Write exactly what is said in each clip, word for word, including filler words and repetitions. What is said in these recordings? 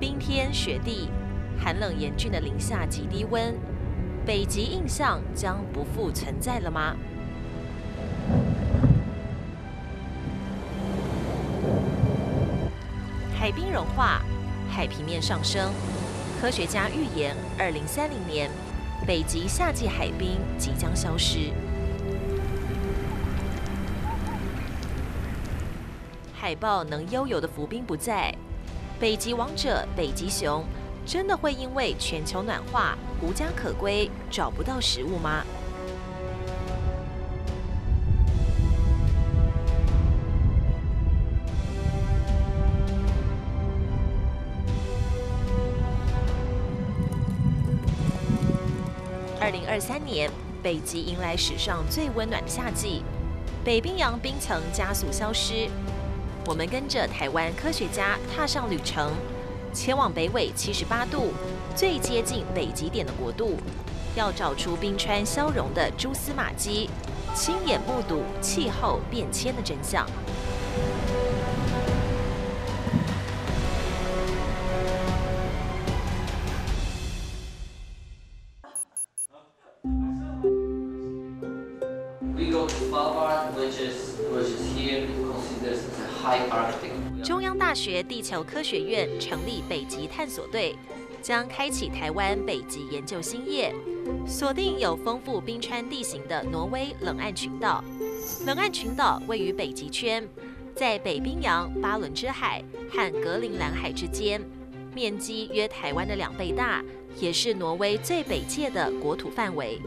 冰天雪地、寒冷严峻的零下极低温，北极印象将不复存在了吗？ 海冰融化，海平面上升。科学家预言，二零三零年，北极夏季海冰即将消失。海豹能悠游的浮冰不在，北极王者北极熊真的会因为全球暖化无家可归，找不到食物吗？ 二零二三年，北极迎来史上最温暖的夏季，北冰洋冰层加速消失。我们跟着台湾科学家踏上旅程，前往北纬七十八度最接近北极点的国度，要找出冰川消融的蛛丝马迹，亲眼目睹气候变迁的真相。 中央大学地球科学院成立北极探索队，将开启台湾北极研究新业，锁定有丰富冰川地形的挪威冷岸群岛。冷岸群岛位于北极圈，在北冰洋、巴伦支海和格陵兰海之间，面积约台湾的两倍大，也是挪威最北界的国土范围。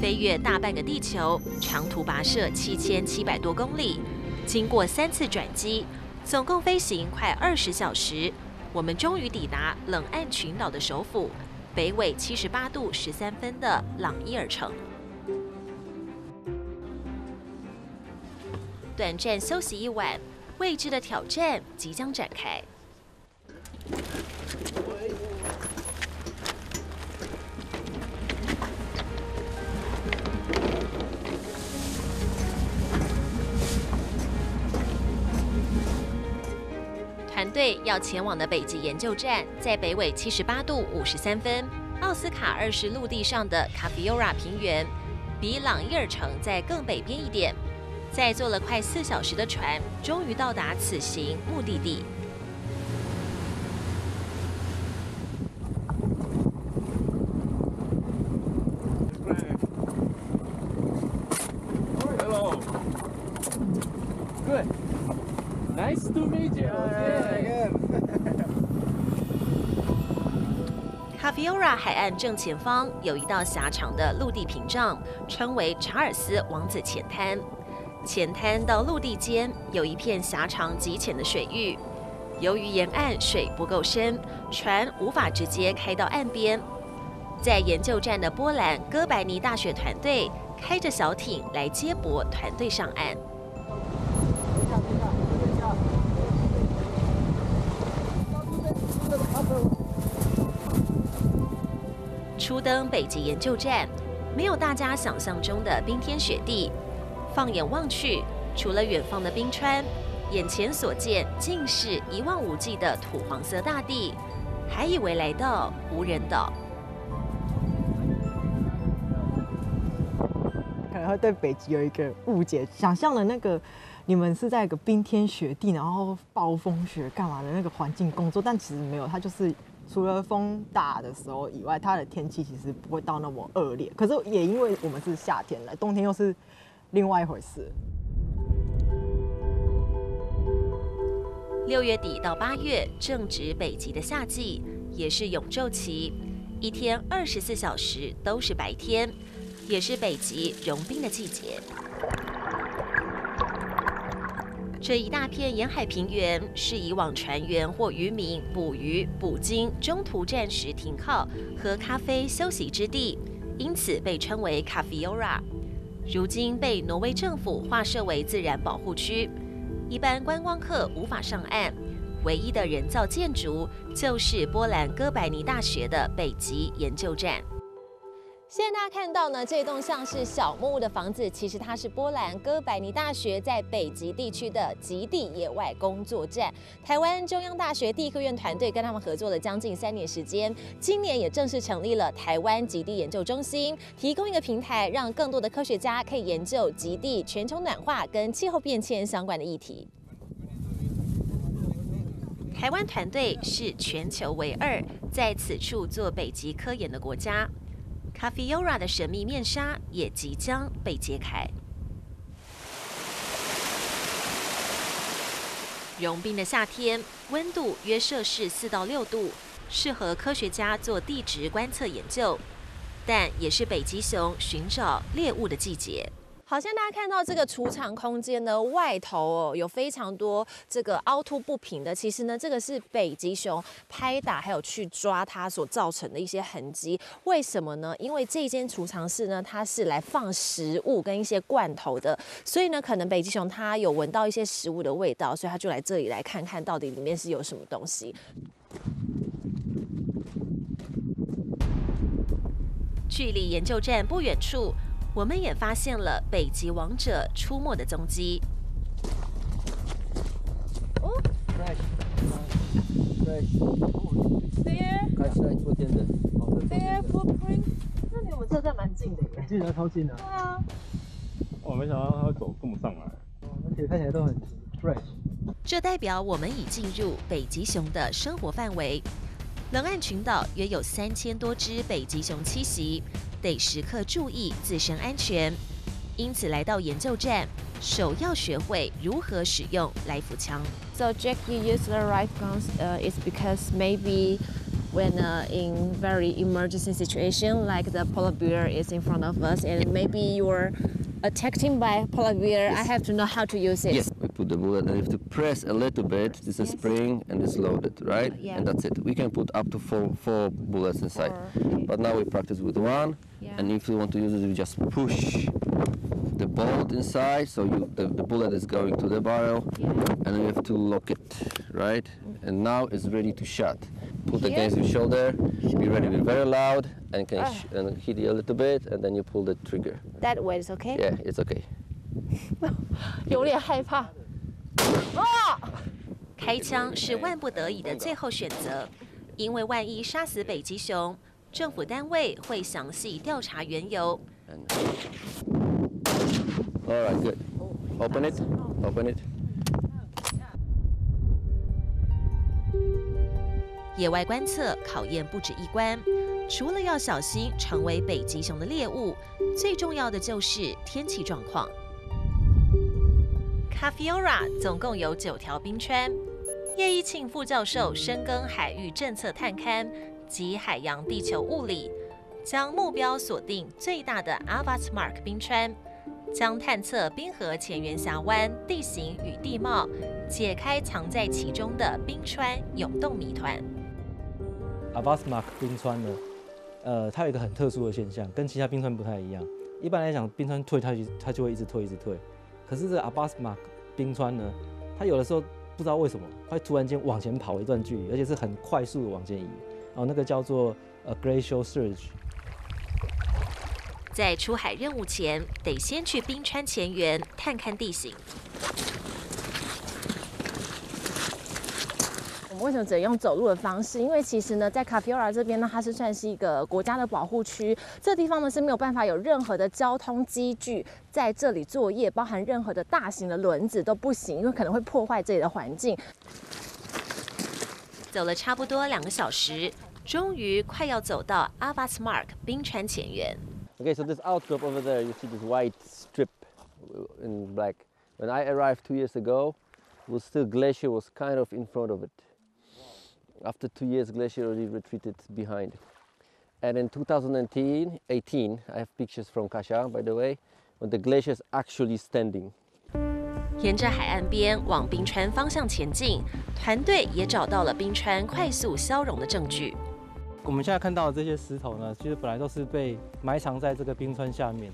飞越大半个地球，长途跋涉七千七百多公里，经过三次转机，总共飞行快二十小时，我们终于抵达冷岸群岛的首府北纬七十八度十三分的朗伊尔城。短暂休息一晚，未知的挑战即将展开。 团队要前往的北极研究站在北纬七十八度五十三分，奥斯卡二世陆地上的Kaffiøyra平原，比朗伊尔城在更北边一点。在坐了快四小时的船，终于到达此行目的地。Hello. Good. Nice to meet you. Kaffiøyra 海岸正前方有一道狭长的陆地屏障，称为查尔斯王子浅滩。浅滩到陆地间有一片狭长极浅的水域，由于沿岸水不够深，船无法直接开到岸边。在研究站的波兰哥白尼大学团队开着小艇来接驳团队上岸。 初登北极研究站，没有大家想象中的冰天雪地。放眼望去，除了远方的冰川，眼前所见尽是一望无际的土黄色大地，还以为来到无人岛。可能会对北极有一个误解，想象的那个你们是在一个冰天雪地，然后暴风雪干嘛的那个环境工作，但其实没有，它就是。 除了风大的时候以外，它的天气其实不会到那么恶劣。可是也因为我们是夏天来，冬天又是另外一回事。六月底到八月正值北极的夏季，也是永昼期，一天二十四小时都是白天，也是北极融冰的季节。这一大片沿海平原是以往船员或渔民捕鱼、捕鲸中途暂时停靠、喝咖啡休息之地，因此被称为Kaffiøyra。如今被挪威政府划设为自然保护区，一般观光客无法上岸。唯一的人造建筑就是波兰哥白尼大学的北极研究站。现在大家看到呢，这栋像是小木屋的房子，其实它是波兰哥白尼大学在北极地区的极地野外工作站。台湾中央大学地科院团队跟他们合作了将近三年时间，今年也正式成立了台湾极地研究中心，提供一个平台，让更多的科学家可以研究极地全球暖化跟气候变迁相关的议题。 台湾团队是全球唯二在此处做北极科研的国家。Kaffiøyra 的神秘面纱也即将被揭开。融冰的夏天，温度约摄氏四到六度，适合科学家做地质观测研究，但也是北极熊寻找猎物的季节。 好像大家看到这个储藏空间呢，外头哦有非常多这个凹凸不平的。其实呢，这个是北极熊拍打还有去抓它所造成的一些痕迹。为什么呢？因为这间储藏室呢，它是来放食物跟一些罐头的，所以呢，可能北极熊它有闻到一些食物的味道，所以它就来这里来看看到底里面是有什么东西。 距离研究站不远处，我们也发现了北极王者出没的踪迹。哦，那离我们车站蛮近的耶，距离超近的。对啊，我没想到他会走这么上来，而且看起来都很 fresh。这代表我们已进入北极熊的生活范围。 冷岸群岛约有三千多只北极熊栖息，得时刻注意自身安全。因此，来到研究站，首要学会如何使用来福枪。So Jack, you use the right guns. Uh, it's because maybe when uh, in very emergency situation, like the polar bear is in front of us, and maybe you're attacked by polar bear, yes. I have to know how to use it. Yes. Put the bullet and you have to press a little bit. This is yes. spring and it's loaded, right? Yeah. And that's it. We can put up to four, four bullets inside. Four. Okay. But now we practice with one. Yeah. And if you want to use it, you just push the bolt inside. So you, the, the bullet is going to the barrel. Yeah. And you have to lock it, right? Mm-hmm. And now it's ready to shot. Put Here. against your shoulder. shoulder. Be ready to be very loud and can oh. sh and hit you a little bit. And then you pull the trigger. That way is okay? Yeah, it's okay. 有点害怕。 啊！开枪是万不得已的最后选择，因为万一杀死北极熊，政府单位会详细调查缘由。All right, good. Open it. Open it. 野外观测考验不止一关，除了要小心成为北极熊的猎物，最重要的就是天气状况。 Kaffiøyra 总共有九条冰川。叶一庆副教授深耕海域政策探勘及海洋地球物理，将目标锁定最大的 Aavatsmark 冰川，将探测冰河前缘峡湾地形与地貌，解开藏在其中的冰川涌动谜团。Aavatsmark 冰川呢，呃，它有一个很特殊的现象，跟其他冰川不太一样。一般来讲，冰川退，它就它就会一直退，一直退。可是这 Aavatsmark 冰川呢，它有的时候不知道为什么会突然间往前跑一段距离，而且是很快速的往前移，然后那个叫做呃 glacial surge。在出海任务前，得先去冰川前缘探看地形。我们为什么只能用走路的方式？因为其实呢，在 Kaffiøyra 这边呢，它是算是一个国家的保护区，这地方呢是没有办法有任何的交通机具。 在这里作业，包含任何的大型的轮子都不行，因为可能会破坏这里的环境。走了差不多两个小时，终于快要走到 Aavatsmark 冰川前缘。Okay, so this outcrop over there, you see this white strip in black. When I arrived two years ago, it was still glacier was kind of in front of it. After two years, glacier already retreated behind. And in two thousand eighteen, I have pictures from Kasha, by the way. When the glacier is actually standing. 沿着海岸边往冰川方向前进，团队也找到了冰川快速消融的证据。我们现在看到的这些石头呢，其实本来都是被埋藏在这个冰川下面。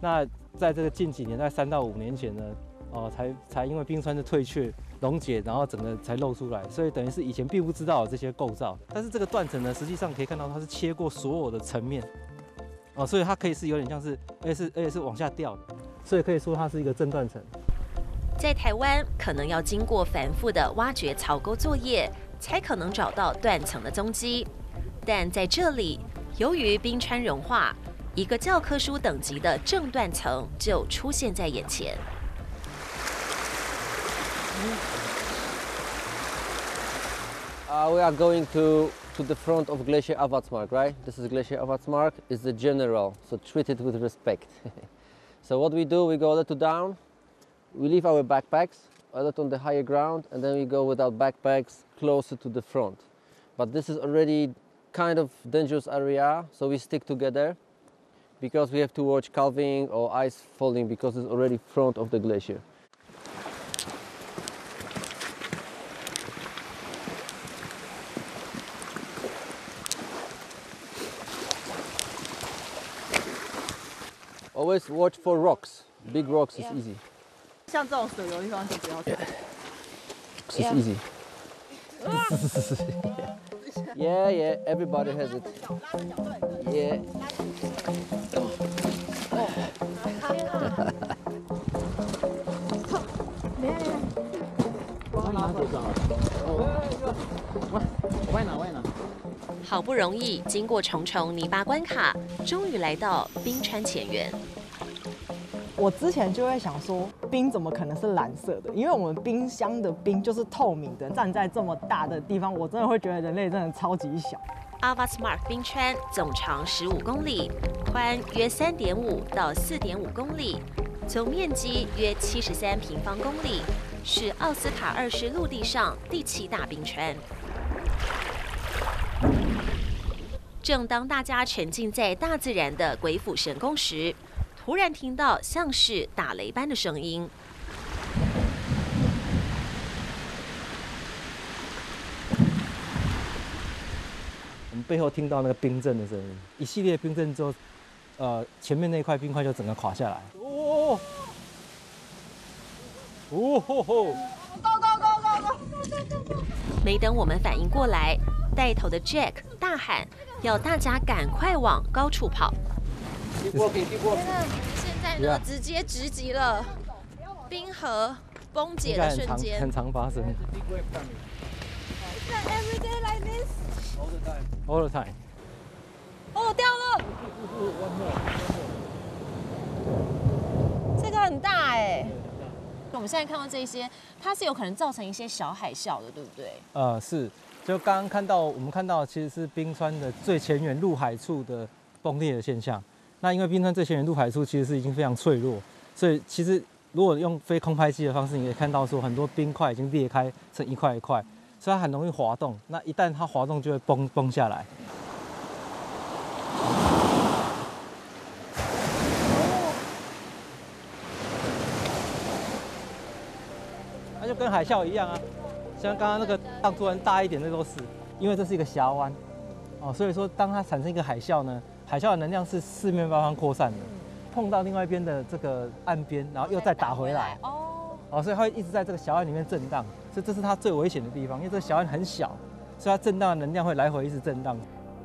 那在这个近几年，在三到五年前呢，哦、呃，才才因为冰川的退却、溶解，然后整个才露出来。所以等于是以前并不知道这些构造。但是这个断层呢，实际上可以看到它是切过所有的层面。哦，所以它可以是有点像是，而且是而且是往下掉的，所以可以说它是一个震断层。在台湾，可能要经过反复的挖掘槽沟作业，才可能找到断层的踪迹。但在这里，由于冰川融化，一个教科书等级的正断层就出现在眼前。Uh, we are going to. to the front of Glacier Aavatsmark, right? This is Glacier Aavatsmark. It's the general, so treat it with respect. So what we do, we go a little down, we leave our backpacks a little on the higher ground, and then we go without backpacks closer to the front. But this is already kind of dangerous area, so we stick together because we have to watch calving or ice falling because it's already front of the glacier. Watch for rocks. Big rocks is easy. 像这种水流的地方就不要踩。It's easy. Yeah, yeah. Everybody has it. Yeah. 好不容易经过重重泥巴关卡，终于来到冰川前缘。我之前就会想说，冰怎么可能是蓝色的？因为我们冰箱的冰就是透明的。站在这么大的地方，我真的会觉得人类真的超级小。Aavatsmark 冰川总长十五公里，宽约三点五到四点五公里，总面积约七十三平方公里，是奥斯卡二世陆地上第七大冰川。 正当大家沉浸在大自然的鬼斧神工时，突然听到像是打雷般的声音。我们背后听到那个冰震的声音，一系列冰震之后，呃，前面那块冰块就整个垮下来。哦哦吼吼！高高高高高！没等我们反应过来。 带头的 Jack 大喊，要大家赶快往高处跑。现在呢，直接直击了冰河崩解的瞬间，很常发生。Every day like this. All the time. 哦，掉了。这个很大哎。 我们现在看到这些，它是有可能造成一些小海啸的，对不对？呃，是，就刚刚看到，我们看到其实是冰川的最前缘入海处的崩裂的现象。那因为冰川最前缘入海处其实是已经非常脆弱，所以其实如果用非空拍机的方式，你可以看到说很多冰块已经裂开成一块一块，所以它很容易滑动。那一旦它滑动，就会崩崩下来。 跟海啸一样啊，像刚刚那个浪突然大一点，那都是因为这是一个峡湾哦，所以说当它产生一个海啸呢，海啸的能量是四面八方扩散的，碰到另外一边的这个岸边，然后又再打回来哦，哦，所以它会一直在这个峡湾里面震荡，所以这是它最危险的地方，因为这个峡湾很小，所以它震荡的能量会来回一直震荡。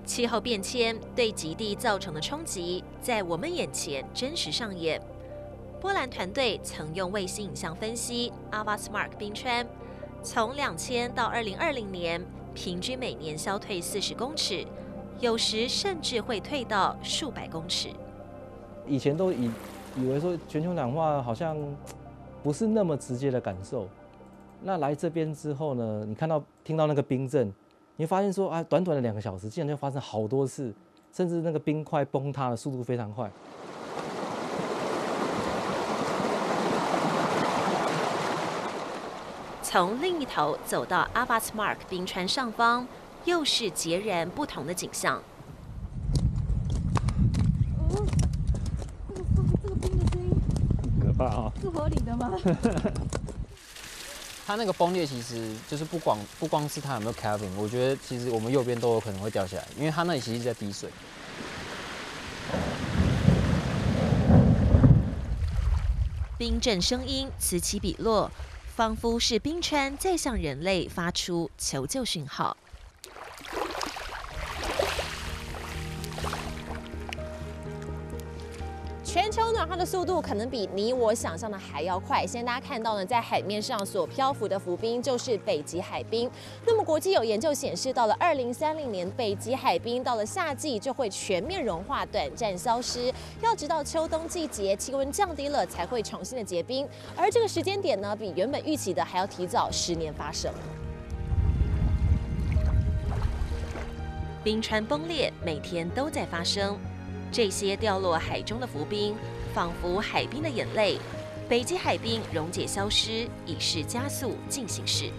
气候变迁对极地造成的冲击，在我们眼前真实上演。 波兰团队曾用卫星影像分析 Aavatsmark 冰川，从两千到二零二零年，平均每年消退四十公尺，有时甚至会退到数百公尺。以前都以以为说全球暖化好像不是那么直接的感受，那来这边之后呢，你看到听到那个冰震，你会发现说啊，短短的两个小时，竟然就发生好多次，甚至那个冰块崩塌的速度非常快。 从另一头走到 Aavatsmark 冰川上方，又是截然不同的景象。哦，这个这个冰的声音，可怕啊！是合理的吗？它那个崩裂其实就是不光不光是它有没有 calving， 我觉得其实我们右边都有可能会掉下来，因为它那里其实在滴水。 冰震声音此起彼落，仿佛是冰川在向人类发出求救讯号。全球暖化的速度可能比你我想象的还要快。现在大家看到呢，在海面上所漂浮的浮冰就是北极海冰。那么国际有研究显示，到了二零三零年，北极海冰到了夏季就会全面融化，短暂消失。要直到秋冬季节，气温降低了才会重新的结冰。而这个时间点呢，比原本预期的还要提早十年发生。 冰川崩裂每天都在发生，这些掉落海中的浮冰，仿佛海冰的眼泪。北极海冰溶解消失已是加速进行式。